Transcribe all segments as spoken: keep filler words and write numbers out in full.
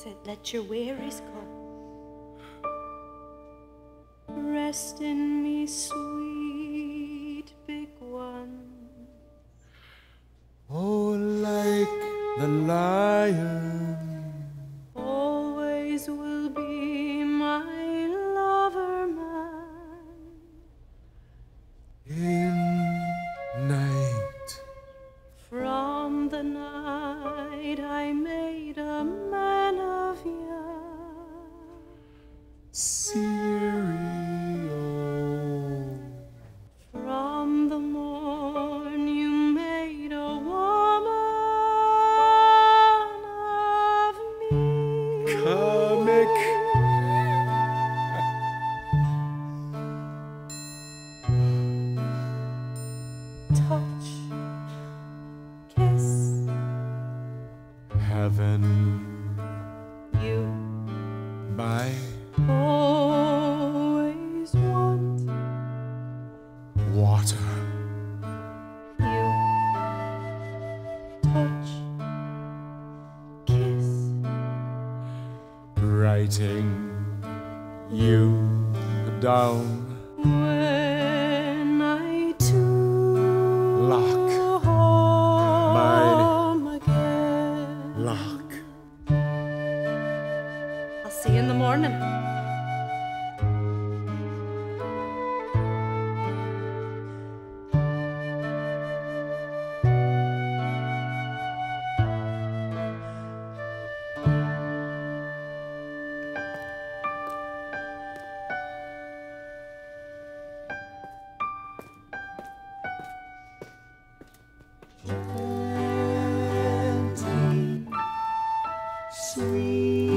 That's it. Let your wearies go. Rest in me, sweet big one. Oh, like the lion, always will be my lover, man. In night, from the night I made a man of you. Cereal, from the morn you made a woman of me. Comic. Touch, kiss, heaven, you, by, always want, water, you, touch, kiss, writing, you, down, when I do lock mine again. Lock. I'll see you in the morning. Empty, sweetly,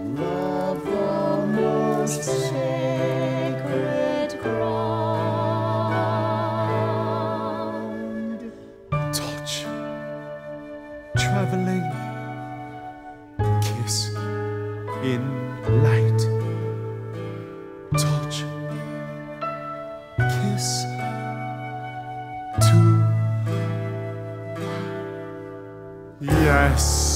love the most sacred ground. Touch, traveling, kiss in light. Touch, kiss. Yes.